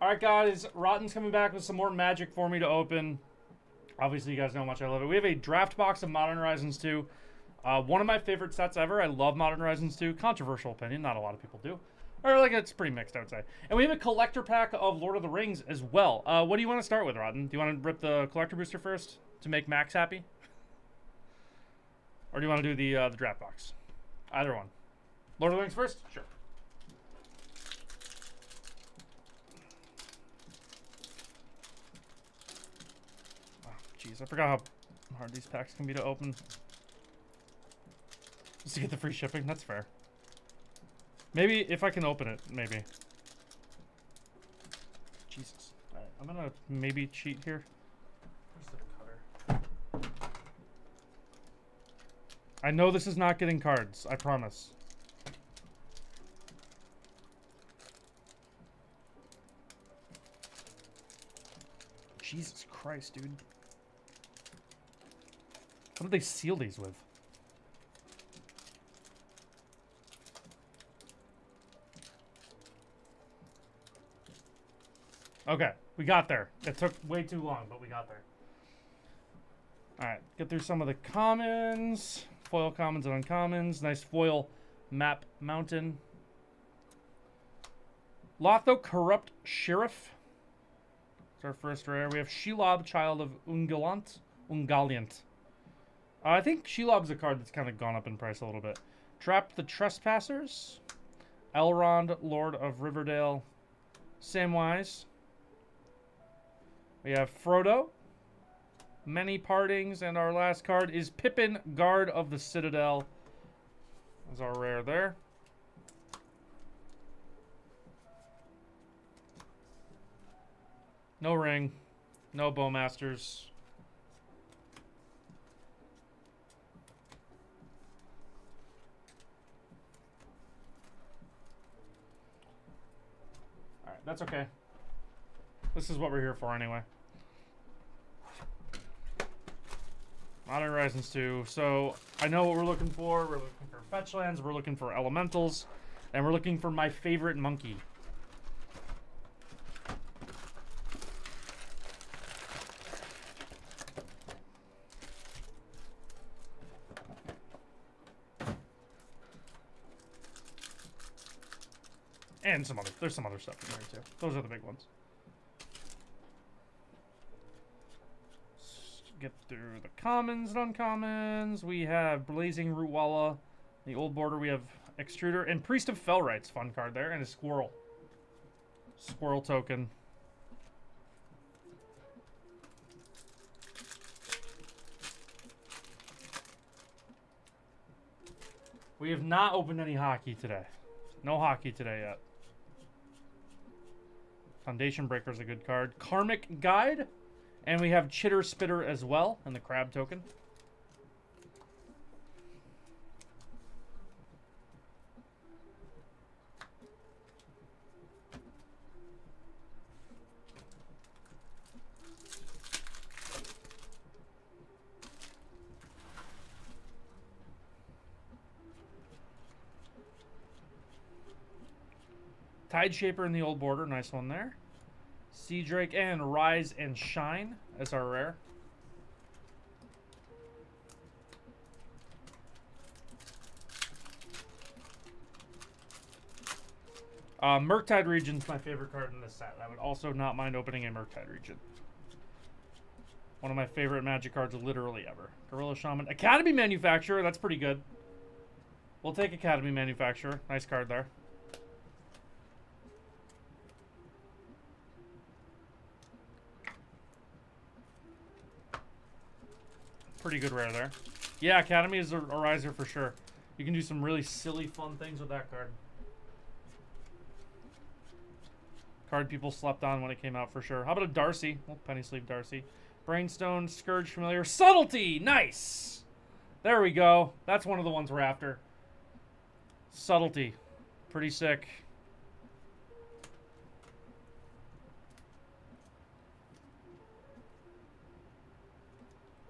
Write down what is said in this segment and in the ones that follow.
Alright, guys. Rotten's coming back with some more magic for me to open. Obviously, you guys know how much I love it. We have a draft box of Modern Horizons 2. One of my favorite sets ever. I love Modern Horizons 2. Controversial opinion. Not a lot of people do. Or, like, it's pretty mixed, I would say. And we have a collector pack of Lord of the Rings as well. What do you want to start with, Rotten? Do you want to rip the collector booster first to make Max happy? Or do you want to do the draft box? Either one. Lord of the Rings first? Sure. Oh, jeez. I forgot how hard these packs can be to open. Just to get the free shipping? That's fair. Maybe if I can open it, maybe. Jesus. All right, I'm gonna maybe cheat here. Where's the cutter? I know this is not getting cards, I promise. Jesus Christ, dude. What did they seal these with? Okay, we got there. It took way too long, but we got there. All right, get through some of the commons. Foil commons and uncommons. Nice foil map mountain. Lotho, Corrupt Sheriff. That's our first rare. We have Shelob, Child of Ungoliant. I think Shelob's a card that's kind of gone up in price a little bit. Trap the Trespassers. Elrond, Lord of Riverdale. Samwise. We have Frodo, Many Partings, and our last card is Pippin, Guard of the Citadel. That's our rare there. No ring, no Bowmasters. All right, that's okay. This is what we're here for anyway. Modern Horizons 2. So I know what we're looking for. We're looking for fetch lands. We're looking for elementals. And we're looking for my favorite monkey. And some other. There's some other stuff in there too. Those are the big ones. Get through the commons and uncommons. We have Blazing Ruwala, the old border. We have Extruder and Priest of Fellwright's fun card there, and a squirrel. Squirrel token. We have not opened any hockey today. No hockey today yet. Foundation Breaker is a good card. Karmic Guide. And we have Chitter Spitter as well, and the crab token. Tide Shaper in the old border, nice one there. Sea Drake and Rise and Shine as our rare. Murktide Regent's my favorite card in this set. I would also not mind opening a Murktide Regent. One of my favorite magic cards literally ever. Gorilla Shaman. Academy Manufacturer. That's pretty good. We'll take Academy Manufacturer. Nice card there. Pretty good rare there. Yeah, Academy is a riser for sure. You can do some really silly, fun things with that card. Card people slept on when it came out for sure. How about a Darcy? Well, Penny Sleeve Darcy. Brainstone, Scourge Familiar. Subtlety! Nice! There we go. That's one of the ones we're after. Subtlety. Pretty sick.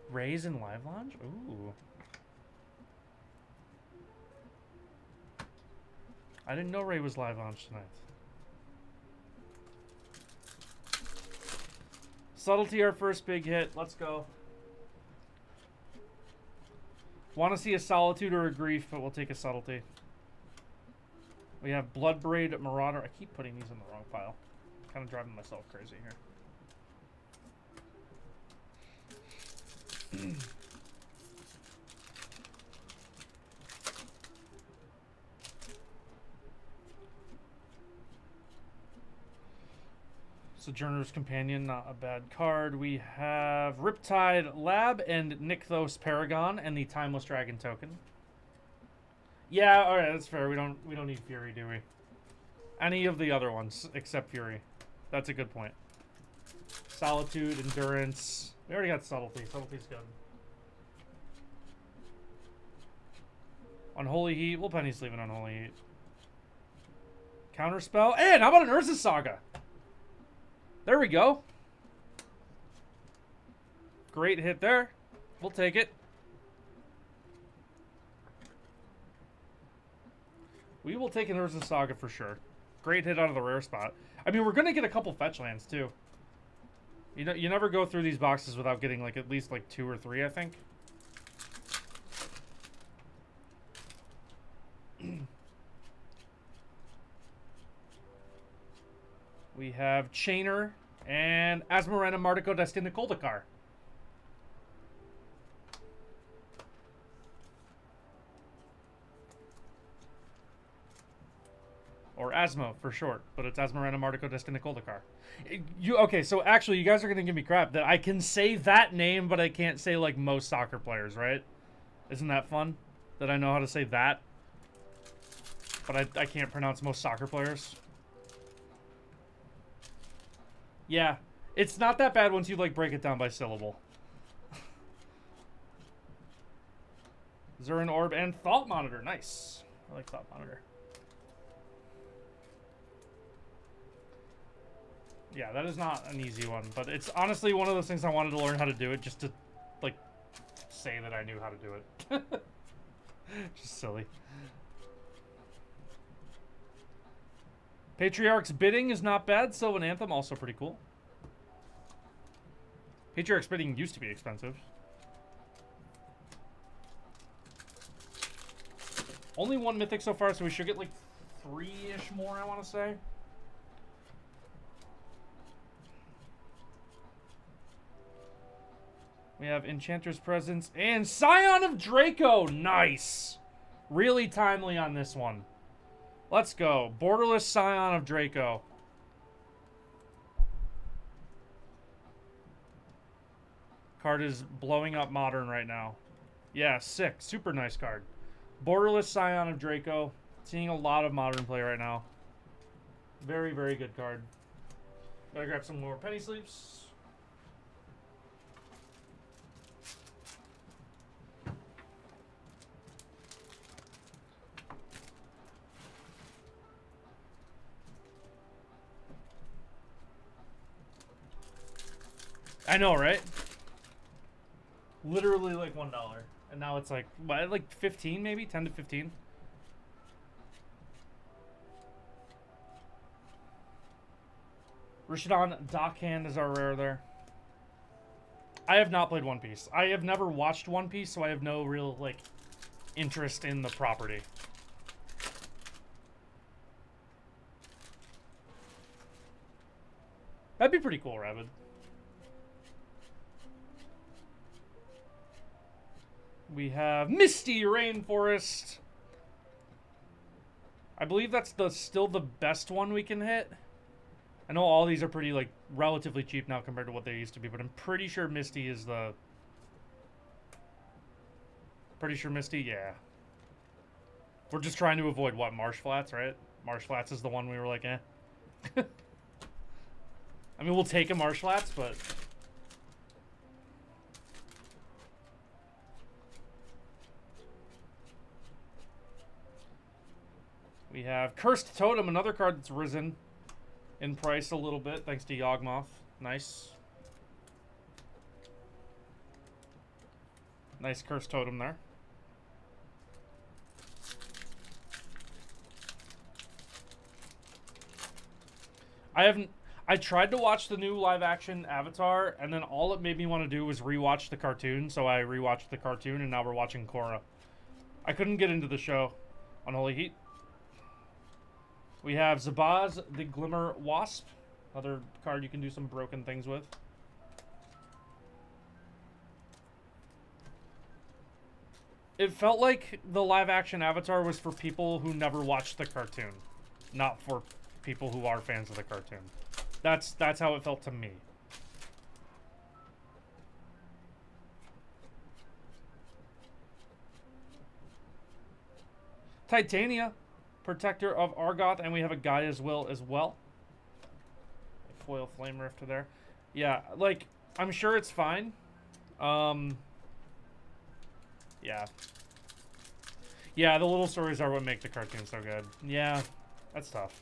Raise and Live Launch? Ooh. I didn't know Ray was live launch tonight. Subtlety, our first big hit. Let's go. Want to see a Solitude or a Grief, but we'll take a Subtlety. We have Bloodbraid, Marauder. I keep putting these in the wrong pile. I'm kind of driving myself crazy here. Sojourner's Companion, not a bad card. We have Riptide Lab and Nykthos Paragon and the Timeless Dragon token. Yeah, all right, that's fair. We don't need Fury, do we? Any of the other ones except Fury. That's a good point. Solitude, Endurance. We already got Subtlety. Subtlety's good. Unholy Heat. Well, Penny's leaving Unholy Heat. Counterspell. And how about an Urza Saga? There we go. Great hit there. We'll take it. We will take an Urza Saga for sure. Great hit out of the rare spot. I mean, we're going to get a couple fetch lands, too. You know, you never go through these boxes without getting like at least like 2 or 3, I think. We have Chainer and Asmoranomardicadaistinaculdacar. Or Asmo for short, but it's Asmoranomardicadaistinaculdacar. Okay, so actually, you guys are going to give me crap that I can say that name, but I can't say, like, most soccer players, right? Isn't that fun? That I know how to say that? But I can't pronounce most soccer players. Yeah, it's not that bad once you, like, break it down by syllable. Zurin Orb and Thought Monitor. Nice. I like Thought Monitor. Yeah, that is not an easy one, but it's honestly one of those things I wanted to learn how to do it just to, like, say that I knew how to do it. Just silly. Patriarch's Bidding is not bad. Sylvan Anthem, also pretty cool. Patriarch's Bidding used to be expensive. Only one mythic so far, so we should get like 3-ish more, I want to say. We have Enchanter's Presence and Scion of Draco. Nice. Really timely on this one. Let's go. Borderless Scion of Draco. Card is blowing up Modern right now. Yeah, sick. Super nice card. Borderless Scion of Draco. Seeing a lot of Modern play right now. Very, very good card. Gotta grab some more penny sleeves. I know, right? Literally like $1, and now it's like what, like 15, maybe 10 to 15. Rishadan Dockhand is our rare there. I have not played One Piece. I have never watched One Piece, so I have no real like interest in the property. That'd be pretty cool, Rabid. We have Misty Rainforest. I believe that's still the best one we can hit. I know all these are pretty, like, relatively cheap now compared to what they used to be, but I'm pretty sure Misty is the... Pretty sure Misty, yeah. We're just trying to avoid, what, Marsh Flats, right? Marsh Flats is the one we were like, eh. I mean, we'll take a Marsh Flats, but... We have Cursed Totem, another card that's risen in price a little bit, thanks to Yawgmoth. Nice. Nice Cursed Totem there. I haven't... I tried to watch the new live-action Avatar, and then all it made me want to do was rewatch the cartoon, so I rewatched the cartoon, and now we're watching Korra. I couldn't get into the show. Unholy Heat. We have Zabaz, the Glimmer Wasp. Another card you can do some broken things with. It felt like the live-action Avatar was for people who never watched the cartoon, not for people who are fans of the cartoon. That's how it felt to me. Titania, Protector of Argoth, and we have a Gaia's Will as well. A foil Flame Rift there. Yeah, like, I'm sure it's fine. Yeah, the little stories are what make the cartoon so good. Yeah, that's tough.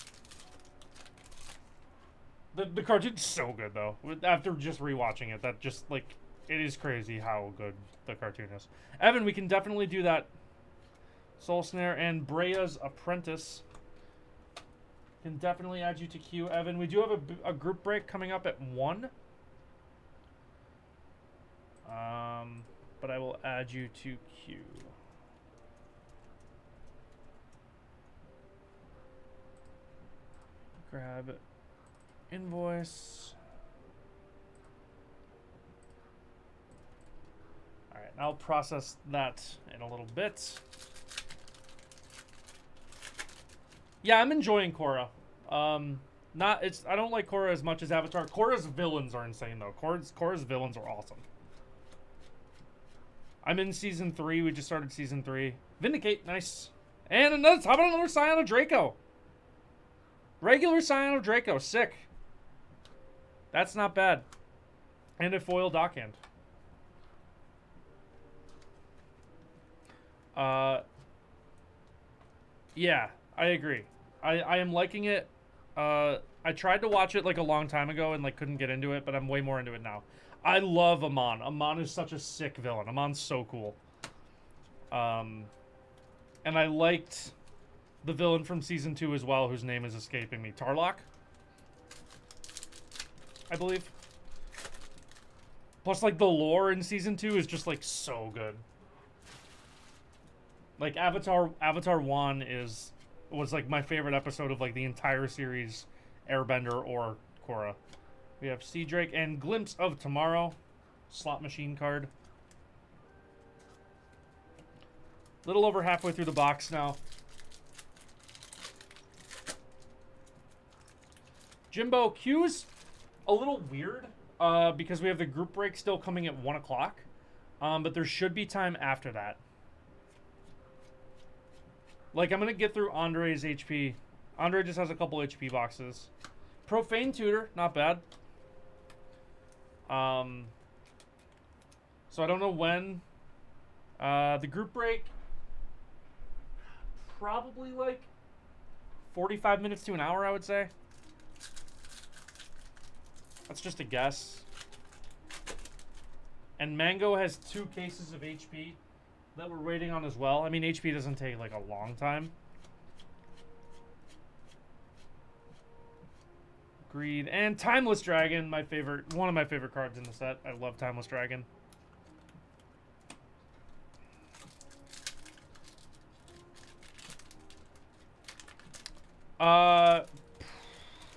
The cartoon's so good, though. After just rewatching it, that just, like, it is crazy how good the cartoon is. Evan, we can definitely do that. Soul Snare and Brea's Apprentice. Can definitely add you to queue, Evan. We do have a group break coming up at 1. But I will add you to queue. Grab invoice. All right, I'll process that in a little bit. Yeah, I'm enjoying Korra. I don't like Korra as much as Avatar. Korra's villains are insane though. Korra's villains are awesome. I'm in Season 3. We just started Season 3. Vindicate. Nice. And another. How about another Scion of Draco? Regular Scion of Draco. Sick. That's not bad. And a foil Dockhand. Yeah, I agree. I am liking it. I tried to watch it like a long time ago and like couldn't get into it, but I'm way more into it now. I love Amon. Amon is such a sick villain. Amon's so cool. And I liked the villain from Season 2 as well, whose name is escaping me. Tarlok, I believe. Plus, like, the lore in Season 2 is just, like, so good. Like, Avatar 1 was, like, my favorite episode of, like, the entire series, Airbender or Korra. We have Sea Drake and Glimpse of Tomorrow. Slot machine card. Little over halfway through the box now. Jimbo, Q's a little weird because we have the group break still coming at 1 o'clock. But there should be time after that. Like, I'm going to get through Andre's HP. Andre just has a couple HP boxes. Profane Tutor, not bad. So I don't know when. The group break, probably like 45 minutes to an hour, I would say. That's just a guess. And Mango has 2 cases of HP that we're waiting on as well. I mean, HP doesn't take like a long time. Greed and Timeless Dragon, my favorite, one of my favorite cards in the set. I love Timeless Dragon.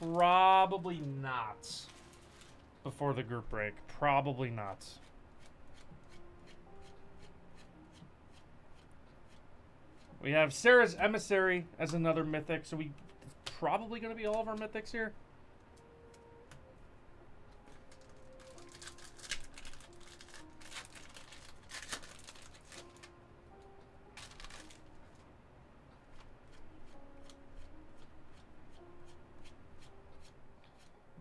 Probably not before the group break. Probably not. We have Sarah's Emissary as another mythic, so we probably going to be all of our mythics here.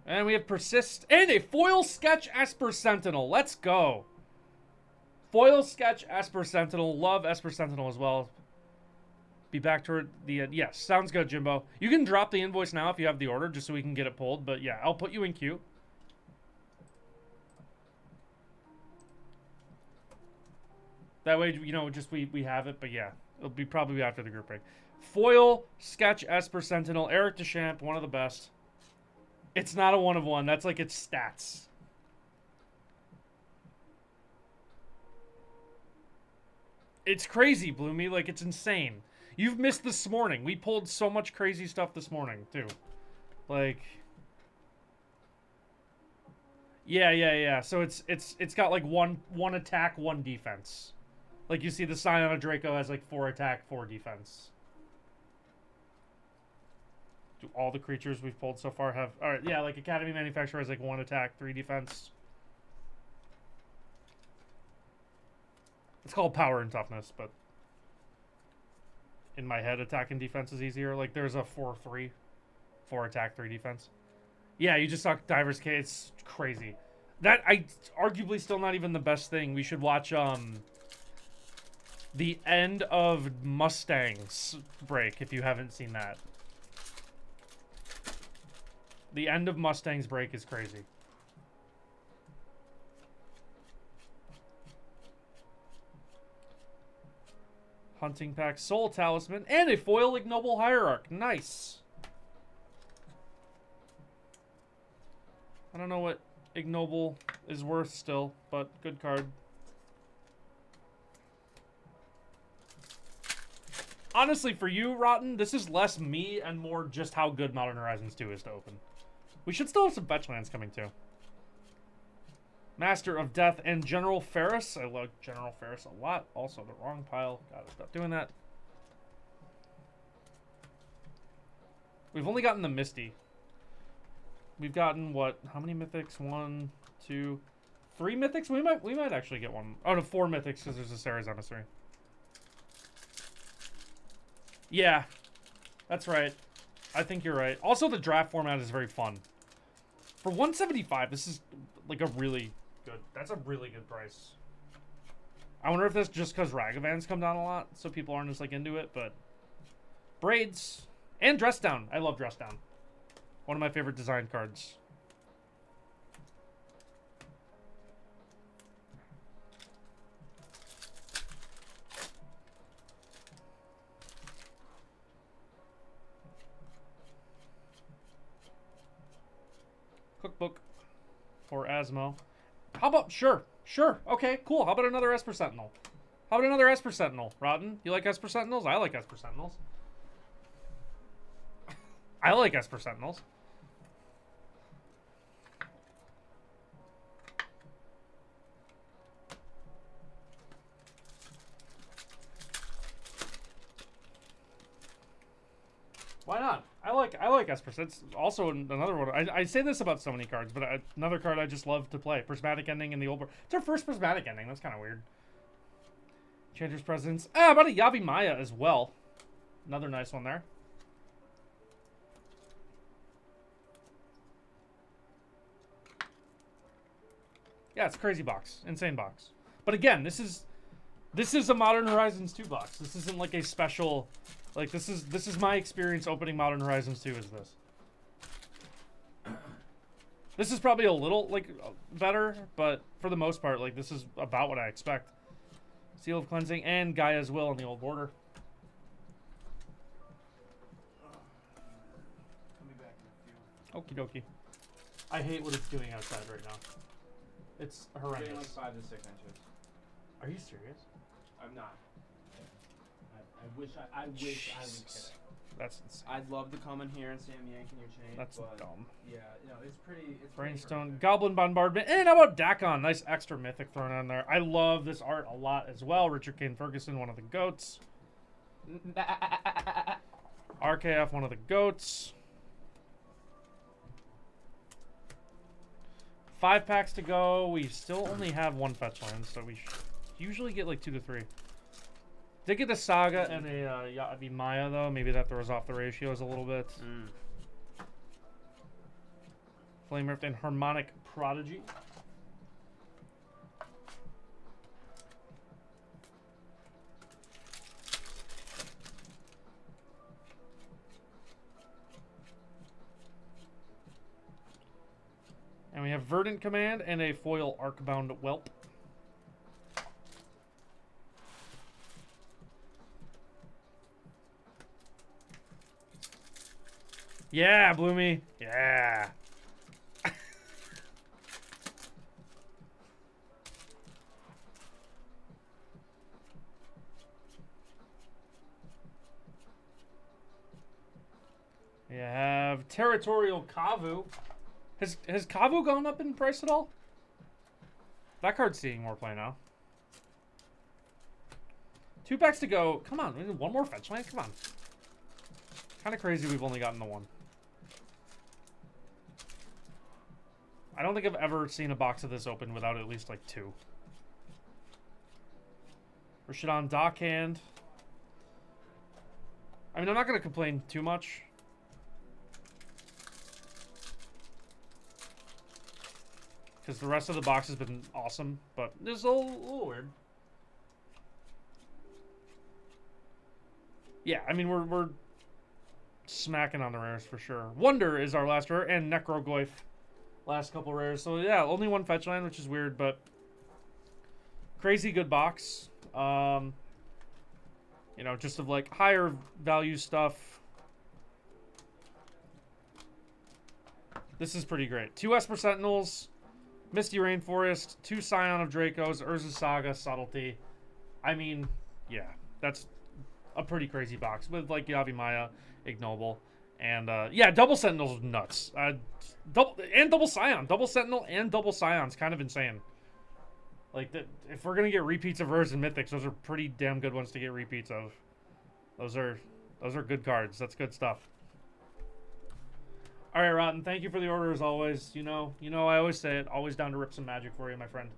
And we have Persist and a foil sketch Esper Sentinel. Let's go. Foil sketch Esper Sentinel. Love Esper Sentinel as well. Be back toward the end. Yes, sounds good, Jimbo. You can drop the invoice now if you have the order, just so we can get it pulled. But yeah, I'll put you in queue. That way, you know, just we have it. But yeah, it'll be probably after the group break. Foil sketch Esper Sentinel. Eric Deschamps, one of the best. It's not a one of one. That's like its stats. It's crazy, Bloomy. Like, it's insane. You've missed this morning. We pulled so much crazy stuff this morning, too. Like... Yeah. So it's got like one attack, one defense. Like you see the Scion of Draco has like 4 attack, 4 defense. Do all the creatures we've pulled so far have... Alright, yeah, like Academy Manufacturer has like 1 attack, 3 defense. It's called power and toughness, but... In my head, attack and defense is easier. Like there's a 4-3. 4 attack, 3 defense. Yeah, you just saw Diver's Cave. It's crazy. That, I arguably still not even the best thing. We should watch the end of Mustang's Break, if you haven't seen that. The end of Mustang's Break is crazy. Hunting Pack, Soul Talisman, and a foil Ignoble Hierarch. Nice. I don't know what Ignoble is worth still, but good card. Honestly, for you, Rotten, this is less me and more just how good Modern Horizons 2 is to open. We should still have some Fetchlands coming, too. Master of Death and General Ferris. I love General Ferris a lot. Also, the wrong pile. Gotta stop doing that. We've only gotten the Misty. We've gotten, what, how many mythics? 1, 2, 3 mythics? We might actually get one. Oh, no, 4 mythics because there's a Sarah's Emissary. Yeah, that's right. I think you're right. Also, the draft format is very fun. For 175, this is, like, a really good... That's a really good price. I wonder if that's just because Ragavans come down a lot, so people aren't just, like, into it, but... Braids and Dress Down. I love Dress Down. One of my favorite design cards. Cookbook for Asmo. How about, sure, okay, cool. How about another Esper Sentinel? How about another Esper Sentinel, Rotten? You like Esper Sentinels? I like Esper Sentinels. I like Esper Sentinels. Why not? I like Esper. That's also another one. I say this about so many cards, but another card I just love to play. Prismatic Ending in the old... It's our first Prismatic Ending. That's kind of weird. Changer's Presence. Ah, about a Yavi Maya as well. Another nice one there. Yeah, it's a crazy box. Insane box. But again, this is a Modern Horizons 2 box. This isn't like a special... Like, this is my experience opening Modern Horizons 2 is this. This is probably a little, like, better, but for the most part, like, this is about what I expect. Seal of Cleansing and Gaia's Will on the old border. Okie dokie. I hate what it's doing outside right now. It's horrendous. It's like 5 to 6 inches. Are you serious? I'm not. I wish I was kidding. That's insane. I'd love to come in here and Sam yanking your chain. That's dumb. Yeah, no, it's pretty. It's Brainstone, Goblin Bombardment, and how about Dakon? Nice extra mythic thrown on there. I love this art a lot as well. Richard Kane Ferguson, one of the goats. RKF, one of the goats. 5 packs to go. We still only have 1 fetch land, so we usually get like 2 to 3. Did get the Saga and a Yavi Maya, though. Maybe that throws off the ratios a little bit. Flame Rift and Harmonic Prodigy. And we have Verdant Command and a foil Arcbound Whelp. Yeah, Bloomy. Yeah. territorial Kavu. Has Kavu gone up in price at all? That card's seeing more play now. 2 packs to go. Come on, we need one more fetch line. Come on. Kind of crazy we've only gotten the one. I don't think I've ever seen a box of this open without at least like two. Rashidan Dockhand. I mean, I'm not going to complain too much. Because the rest of the box has been awesome, but this is a little weird. Yeah, I mean, we're smacking on the rares for sure. Wonder is our last rare, and Necrogoyf. Last couple rares. So, yeah, only one fetch line, which is weird, but crazy good box. You know, just of like higher value stuff. This is pretty great. 2 Esper Sentinels, Misty Rainforest, 2 Scion of Draco's, Urza Saga, Subtlety. I mean, yeah, that's a pretty crazy box with like Yavimaya, Ignoble. And, yeah, double Sentinel's nuts. Double Scion. Double Sentinel and double Scion's kind of insane. Like, if we're going to get repeats of rares and mythics, those are pretty damn good ones to get repeats of. Those are good cards. That's good stuff. All right, Rotten, thank you for the order as always. You know I always say it. Always down to rip some magic for you, my friend.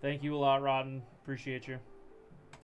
Thank you a lot, Rotten. Appreciate you.